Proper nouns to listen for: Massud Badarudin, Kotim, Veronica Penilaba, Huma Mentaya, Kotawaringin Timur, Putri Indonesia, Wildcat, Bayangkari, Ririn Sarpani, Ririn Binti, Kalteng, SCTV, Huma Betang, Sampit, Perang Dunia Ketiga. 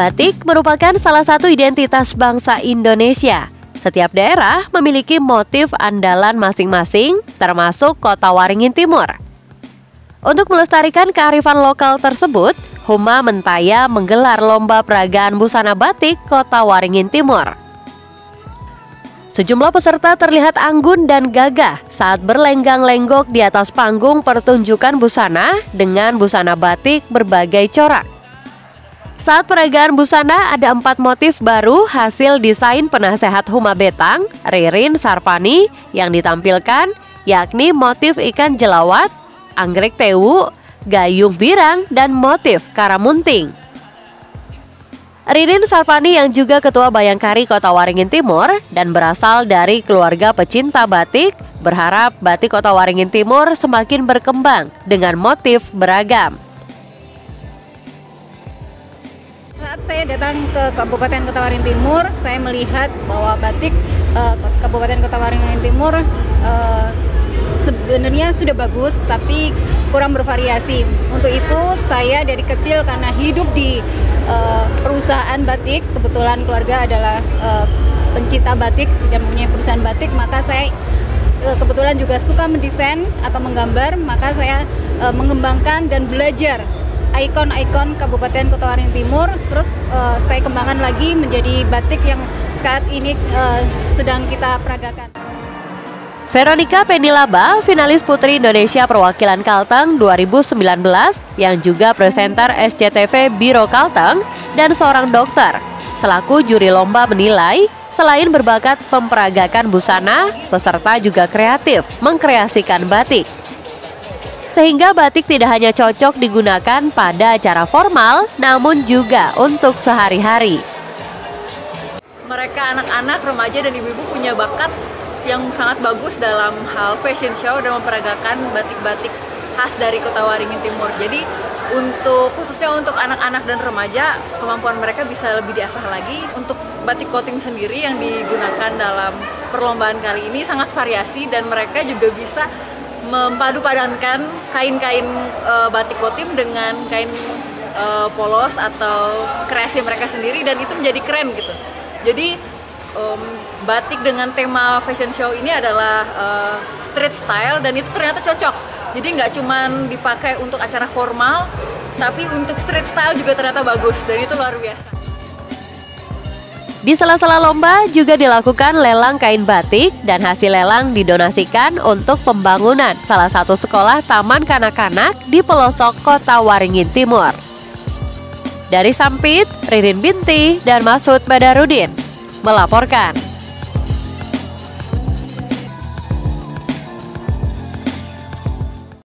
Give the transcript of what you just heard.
Batik merupakan salah satu identitas bangsa Indonesia. Setiap daerah memiliki motif andalan masing-masing, termasuk Kotawaringin Timur. Untuk melestarikan kearifan lokal tersebut, Huma Mentaya menggelar lomba peragaan busana batik Kotawaringin Timur. Sejumlah peserta terlihat anggun dan gagah saat berlenggang-lenggok di atas panggung pertunjukan busana dengan busana batik berbagai corak. Saat peragaan busana ada 4 motif baru hasil desain penasehat Huma Betang, Ririn Sarpani, yang ditampilkan, yakni motif ikan jelawat, anggrek tewu, gayung birang, dan motif karamunting. Ririn Sarpani yang juga ketua Bayangkari Kotawaringin Timur dan berasal dari keluarga pecinta batik berharap batik Kotawaringin Timur semakin berkembang dengan motif beragam. Saat saya datang ke Kabupaten Kotawaringin Timur, saya melihat bahwa batik Kabupaten Kotawaringin Timur sebenarnya sudah bagus, tapi kurang bervariasi. Untuk itu, saya dari kecil karena hidup di perusahaan batik, kebetulan keluarga adalah pencinta batik dan mempunyai perusahaan batik, maka saya kebetulan juga suka mendesain atau menggambar, maka saya mengembangkan dan belajar ikon-ikon Kabupaten Kotawaringin Timur, terus saya kembangkan lagi menjadi batik yang saat ini sedang kita peragakan. Veronica Penilaba, finalis Putri Indonesia Perwakilan Kalteng 2019 yang juga presenter SCTV Biro Kalteng dan seorang dokter, selaku juri lomba menilai, selain berbakat memperagakan busana, peserta juga kreatif mengkreasikan batik. Sehingga batik tidak hanya cocok digunakan pada acara formal, namun juga untuk sehari-hari. Mereka anak-anak, remaja, dan ibu-ibu punya bakat yang sangat bagus dalam hal fashion show dan memperagakan batik-batik khas dari Kotawaringin Timur. Jadi khususnya untuk anak-anak dan remaja, kemampuan mereka bisa lebih diasah lagi. Untuk batik coating sendiri yang digunakan dalam perlombaan kali ini sangat variasi, dan mereka juga bisa mempadu-padankan kain-kain batik kotim dengan kain polos atau kreasi mereka sendiri, dan itu menjadi keren gitu. Jadi batik dengan tema fashion show ini adalah street style, dan itu ternyata cocok. Jadi nggak cuman dipakai untuk acara formal, tapi untuk street style juga ternyata bagus, dan itu luar biasa. Di sela-sela lomba juga dilakukan lelang kain batik, dan hasil lelang didonasikan untuk pembangunan salah satu sekolah taman kanak-kanak di pelosok Kotawaringin Timur. Dari Sampit, Ririn Binti dan Massud Badarudin melaporkan.